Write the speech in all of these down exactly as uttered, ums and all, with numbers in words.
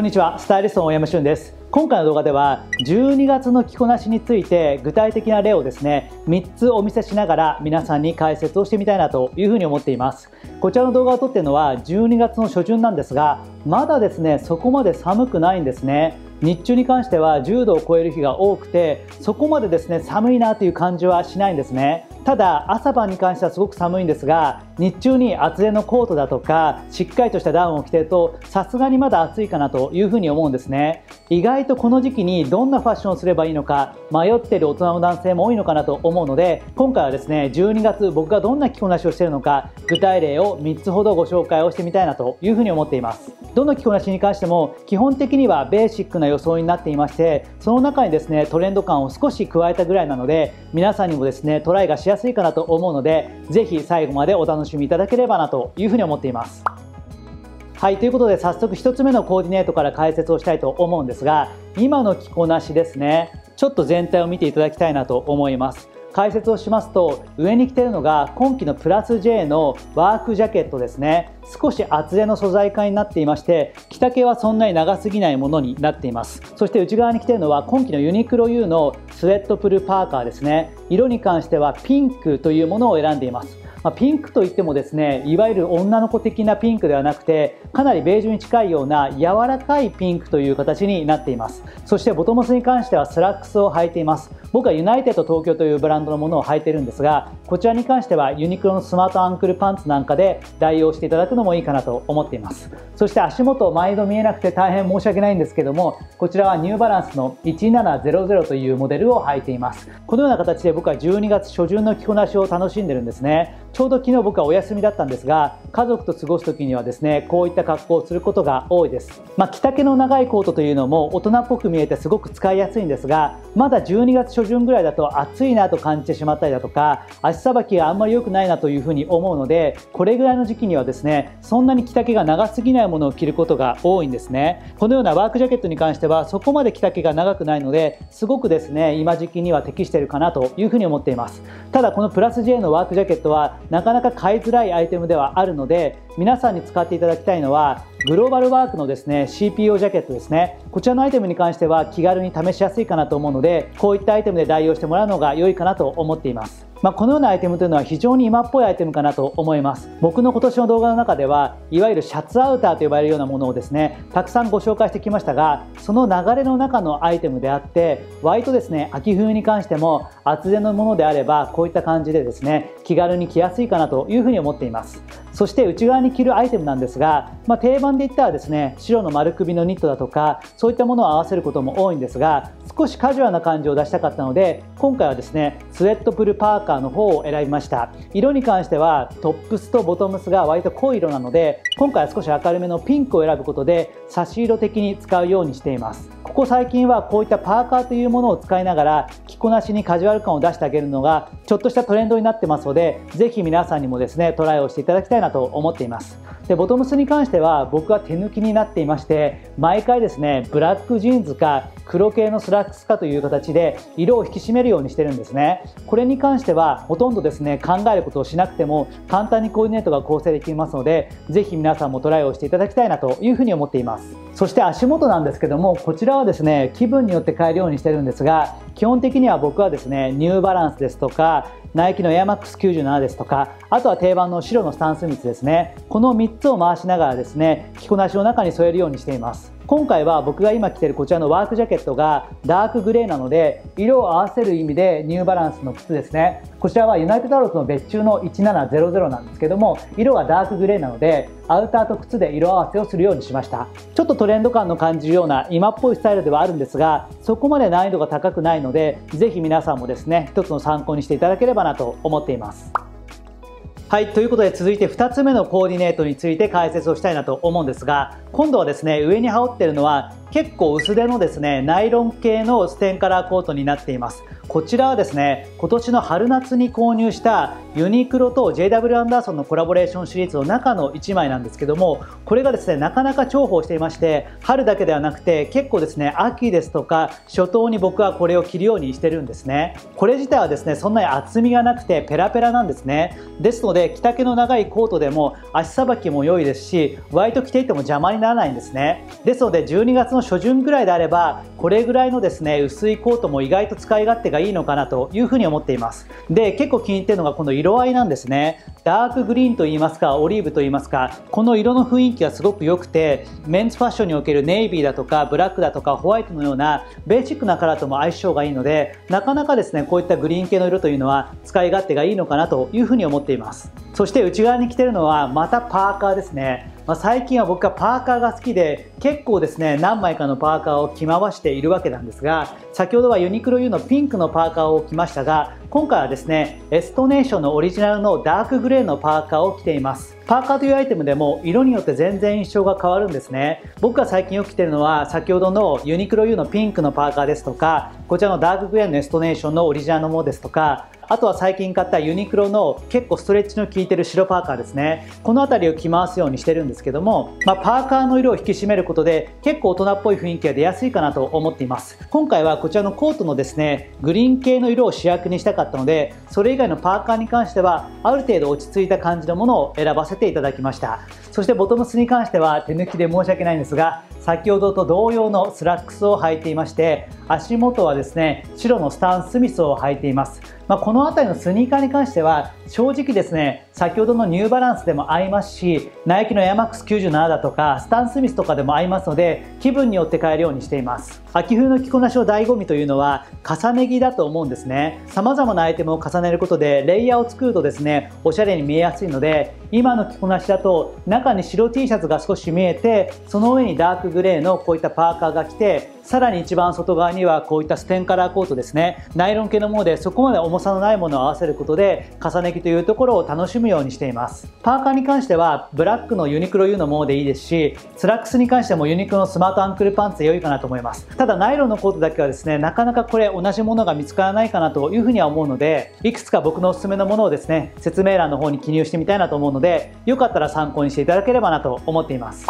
こんにちは、スタイリストの大山俊です。今回の動画ではじゅうにがつの着こなしについて具体的な例をですねみっつお見せしながら皆さんに解説をしてみたいなというふうに思っています。こちらの動画を撮っているのはじゅうにがつの初旬なんですが、まだですねそこまで寒くないんですね。日中に関してはじゅうどを超える日が多くて、そこまでですね寒いなという感じはしないんですね。ただ朝晩に関してはすごく寒いんですが、日中に厚手のコートだとかしっかりとしたダウンを着ているとさすがにまだ暑いかなというふうに思うんですね。意外とこの時期にどんなファッションをすればいいのか迷っている大人の男性も多いのかなと思うので、今回はですねじゅうにがつ僕がどんな着こなしをしているのか具体例をみっつほどご紹介をしてみたいなというふうに思っています。どの着こなしに関しても基本的にはベーシックな装いになっていまして、その中にですねトレンド感を少し加えたぐらいなので皆さんにもですねトライがしやすいかなと思うので、ぜひ最後までお楽しみいただければなというふうに思っています。はい、ということで早速ひとつめのコーディネートから解説をしたいと思うんですが、今の着こなしですねちょっと全体を見ていただきたいなと思います。解説をしますと、上に着ているのが今季のプラス ジェイ のワークジャケットですね。少し厚手の素材感になっていまして、着丈はそんなに長すぎないものになっています。そして内側に着ているのは今季のユニクロ ユー のスウェットプルパーカーですね。色に関してはピンクというものを選んでいます。まあ、ピンクといってもですねいわゆる女の子的なピンクではなくて、かなりベージュに近いような柔らかいピンクという形になっています。そしてボトムスに関してはスラックスを履いています。僕はユナイテッド東京というブランドのものを履いているんですが、こちらに関してはユニクロのスマートアンクルパンツなんかで代用していただくのもいいかなと思っています。そして足元毎度見えなくて大変申し訳ないんですけども、こちらはニューバランスのいちななゼロゼロというモデルを履いています。このような形で僕はじゅうにがつ初旬の着こなしを楽しんでるんですね。ちょうど昨日僕はお休みだったんですが、家族と過ごす時にはですねこういった格好をすることが多いです。まあ、着丈の長いコートというのも大人っぽく見えてすごく使いやすいんですが、まだじゅうにがつ初旬ぐらいだと暑いなと感じてしまったりだとか、足さばきがあんまり良くないなというふうに思うので、これぐらいの時期にはですねそんなに着丈が長すぎないものを着ることが多いんですね。このようなワークジャケットに関してはそこまで着丈が長くないので、すごくですね今時期には適しているかなというふうに思っています。ただこのプラス ジェイ のワークジャケットはなかなか買いづらいアイテムではあるので、皆さんに使っていただきたいのはグローバルワークのですね シーピーオー ジャケットですね。こちらのアイテムに関しては気軽に試しやすいかなと思うので、こういったアイテムで代用してもらうのが良いかなと思っています。まあ、このようなアイテムというのは非常に今っぽいアイテムかなと思います。僕の今年の動画の中ではいわゆるシャツアウターと呼ばれるようなものをですねたくさんご紹介してきましたが、その流れの中のアイテムであって、割とですね秋冬に関しても厚手のものであればこういった感じでですね気軽に着やすいかなというふうに思っています。そして内側に着るアイテムなんですが、まあ、定番で言ったらですね白の丸首のニットだとかそういったものを合わせることも多いんですが、少しカジュアルな感じを出したかったので今回はですねスウェットプルパーカーの方を選びました。色に関してはトップスとボトムスが割と濃い色なので、今回は少し明るめのピンクを選ぶことで差し色的に使うようにしています。ここ最近はこういったパーカーというものを使いながら着こなしにカジュアル感を出してあげるのがちょっとしたトレンドになってますので、ぜひ皆さんにもですねトライをしていただきたいなと思っています。でボトムスに関しては僕は手抜きになっていまして、毎回ですねブラックジーンズか黒系のスラックスかという形で色を引き締めるようにしてるんですね。これに関してはほとんどですね考えることをしなくても簡単にコーディネートが構成できますので、ぜひ皆さんもトライをしていただきたいなというふうに思っています。そして足元なんですけども、こちらはですね気分によって変えるようにしてるんですが、基本的には僕はですねニューバランスですとかナイキのエアマックスきゅうじゅうななですとか、あとは定番の白のスタンスミスですね、このみっつを回しながらですね着こなしの中に添えるようにしています。今回は僕が今着ているこちらのワークジャケットがダークグレーなので、色を合わせる意味でニューバランスの靴ですね、こちらはユナイテッドアローズの別注のいちななゼロゼロなんですけども、色がダークグレーなのでアウターと靴で色合わせをするようにしました。ちょっとトレンド感の感じるような今っぽいスタイルではあるんですが、そこまで難易度が高くないので、ぜひ皆さんもですね一つの参考にしていただければなと思っています。はい、ということで続いてふたつめのコーディネートについて解説をしたいなと思うんですが、今度はですね上に羽織っているのは結構薄手のですねナイロン系のステンカラーコートになっています。こちらはですね今年の春夏に購入したユニクロと ジェイダブリュー アンダーソンのコラボレーションシリーズの中のいちまいなんですけども、これがですねなかなか重宝していまして、春だけではなくて結構ですね秋ですとか初冬に僕はこれを着るようにしてるんですね。これ自体はですねそんなに厚みがなくてペラペラなんですね。ですので着丈の長いコートでも足さばきも良いですし、割と着ていても邪魔ににならないんですね。ですのでじゅうにがつの初旬ぐらいであればこれぐらいのですね薄いコートも意外と使い勝手がいいのかなというふうに思っています。で結構気に入っているのがこの色合いなんですね。ダークグリーンといいますかオリーブといいますか、この色の雰囲気がすごく良くて、メンズファッションにおけるネイビーだとかブラックだとかホワイトのようなベーシックなカラーとも相性がいいので、なかなかですねこういったグリーン系の色というのは使い勝手がいいのかなというふうに思っています。そして内側に着てるのはまたパーカーですね。まあ、最近は僕はパーカーが好きで結構ですね何枚かのパーカーを着回しているわけなんですが、先ほどはユニクロ U のピンクのパーカーを着ましたが、今回はですねエストネーションのオリジナルのダークグレーのパーカーを着ています。パーカーというアイテムでも色によって全然印象が変わるんですね。僕が最近よく着てるのは先ほどのユニクロ U のピンクのパーカーですとか、こちらのダークグレーのエストネーションのオリジナルのものですとか、あとは最近買ったユニクロの結構ストレッチの効いてる白パーカーですね。この辺りを着回すようにしてるんですけども、まあ、パーカーの色を引き締めることで結構大人っぽい雰囲気が出やすいかなと思っています。今回はこちらのコートのですねグリーン系の色を主役にしたかったので、それ以外のパーカーに関してはある程度落ち着いた感じのものを選ばせていただきました。そしてボトムスに関しては手抜きで申し訳ないんですが、先ほどと同様のスラックスを履いていまして、足元はですね白のスタン・スミスを履いています。まあ、この辺りのスニーカーに関しては正直ですね先ほどのニューバランスでも合いますし、ナイキのエアマックスきゅうじゅうななだとかスタン・スミスとかでも合いますので、気分によって変えるようにしています。秋冬の着こなしの醍醐味というのは重ね着だと思うんですね。様々なアイテムを重ねることでレイヤーを作るとですねおしゃれに見えやすいので、今の着こなしだと中に白 T シャツが少し見えて、その上にダークグレーのこういったパーカーが来て、さらに一番外側にはこういったステンカラーコートですね、ナイロン系のものでそこまで重さのないものを合わせることで重ね着というところを楽しむようにしています。パーカーに関してはブラックのユニクロ U のものでいいですし、スラックスに関してもユニクロのスマートアンクルパンツで良いかなと思います。ただナイロンのコートだけはですねなかなかこれ同じものが見つからないかなというふうには思うので、いくつか僕のおすすめのものをですね説明欄の方に記入してみたいなと思うので、よかったら参考にしていただければなと思っています。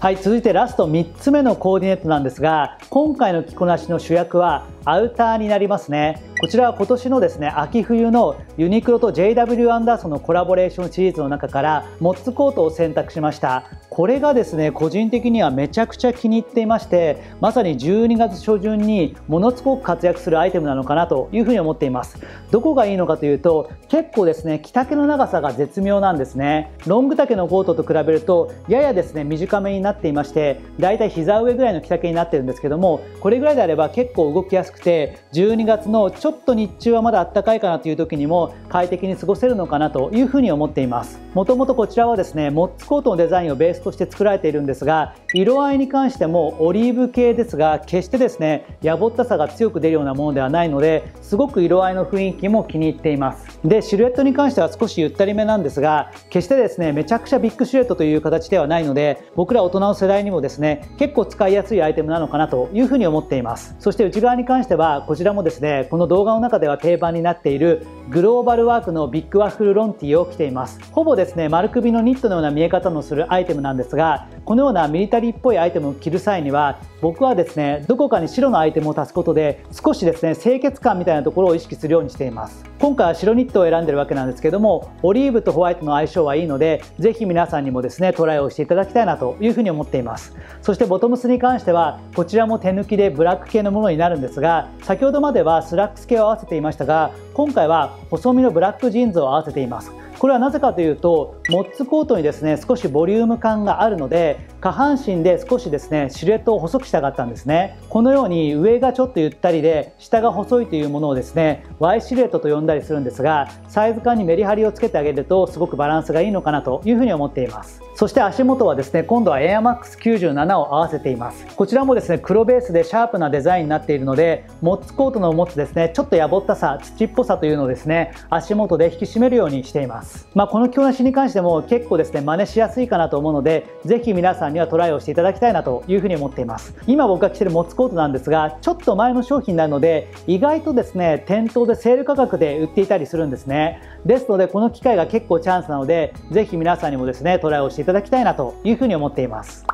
はい、続いてラストみっつめのコーディネートなんですが、今回の着こなしの主役はアウターになりますね。こちらは今年のですね秋冬のユニクロと ジェイダブリュー アンダーソンのコラボレーションシリーズの中からモッツコートを選択しました。これがですね個人的にはめちゃくちゃ気に入っていまして、まさにじゅうにがつ初旬にものすごく活躍するアイテムなのかなというふうに思っています。どこがいいのかというと、結構ですね着丈の長さが絶妙なんですね。ロング丈のコートと比べるとややですね短めになっていまして、だいたい膝上ぐらいの着丈になってるんですけども、これぐらいであれば結構動きやすくて、じゅうにがつのちょっとちょっと日中はまだ暖かいかなという時にも快適に過ごせるのかなというふうに思っています。もともとこちらはですねモッツコートのデザインをベースとして作られているんですが、色合いに関してもオリーブ系ですが決してですねやぼったさが強く出るようなものではないので、すごく色合いの雰囲気も気に入っています。でシルエットに関しては少しゆったりめなんですが、決してですねめちゃくちゃビッグシルエットという形ではないので、僕ら大人の世代にもですね結構使いやすいアイテムなのかなというふうに思っています。そして内側に関してはこちらもですねこの動画の中では定番になっているグローバルワークのビッグワッフルロンティーを着ています。ほぼですね丸首のニットのような見え方のするアイテムなんですが、このようなミリタリーっぽいアイテムを着る際には僕はですねどこかに白のアイテムを足すことで少しですね清潔感みたいなところを意識するようにしています。今回は白ニットを選んでるわけなんですけども、オリーブとホワイトの相性はいいので、ぜひ皆さんにもですねトライをしていただきたいなというふうに思っています。そしてボトムスに関してはこちらも手抜きでブラック系のものになるんですが、先ほどまではスラックス系を合わせていましたが、今回は細身のブラックジーンズを合わせています。これはなぜかというと、モッツコートにですね少しボリューム感があるので下半身で少しですねシルエットを細くしたかったんですね。このように上がちょっとゆったりで下が細いというものをですね Y シルエットと呼んだりするんですが、サイズ感にメリハリをつけてあげるとすごくバランスがいいのかなというふうに思っています。そして足元はですね今度はエアマックスきゅうじゅうななを合わせています。こちらもですね黒ベースでシャープなデザインになっているので、モッツコートの持つですねちょっとやぼったさ土っぽさというのをですね足元で引き締めるようにしています。まあ、この着こなしに関しても結構ですね真似しやすいかなと思うので、ぜひ皆さんにはトライをしていただきたいなというふうに思っています。今僕が着ているモッツコートなんですが、ちょっと前の商品なので意外とですね店頭でセール価格で売っていたりするんですね。ですのでこの機会が結構チャンスなので、ぜひ皆さんにもですねトライをしていただきたいなというふうに思っています。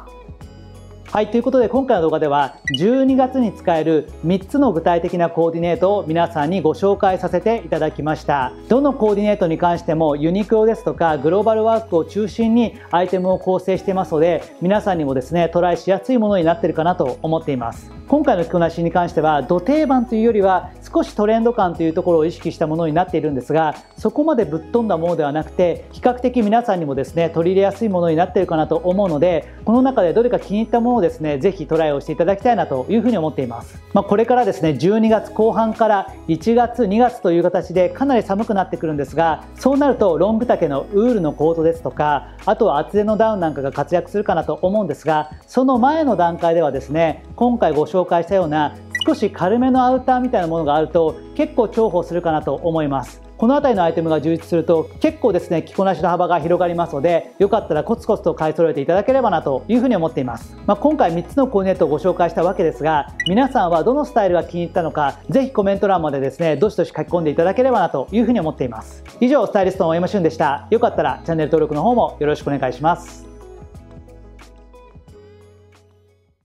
はい、ということで今回の動画ではじゅうにがつに使えるみっつの具体的なコーディネートを皆さんにご紹介させていただきました。どのコーディネートに関してもユニクロですとかグローバルワークを中心にアイテムを構成していますので、皆さんにもですねトライしやすいものになっているかなと思っています。今回の着こなしに関してはド定番というよりは少しトレンド感というところを意識したものになっているんですが、そこまでぶっ飛んだものではなくて比較的皆さんにもですね取り入れやすいものになっているかなと思うので、この中でどれか気に入ったものをですねぜひトライをしていただきたいなというふうに思っています。まあ、これからですねじゅうにがつこう半からいちがつにがつという形でかなり寒くなってくるんですが、そうなるとロング丈のウールのコートですとか、あとは厚手のダウンなんかが活躍するかなと思うんですが、その前の段階ではですね今回ご紹介したような少し軽めのアウターみたいなものがあると結構重宝するかなと思います。この辺りのアイテムが充実すると結構ですね着こなしの幅が広がりますので、よかったらコツコツと買い揃えていただければなというふうに思っています。まあ、今回みっつのコーディネートをご紹介したわけですが、皆さんはどのスタイルが気に入ったのかぜひコメント欄までですねどしどし書き込んでいただければなというふうに思っています。以上、スタイリストの大山俊でした。よかったらチャンネル登録の方もよろしくお願いします。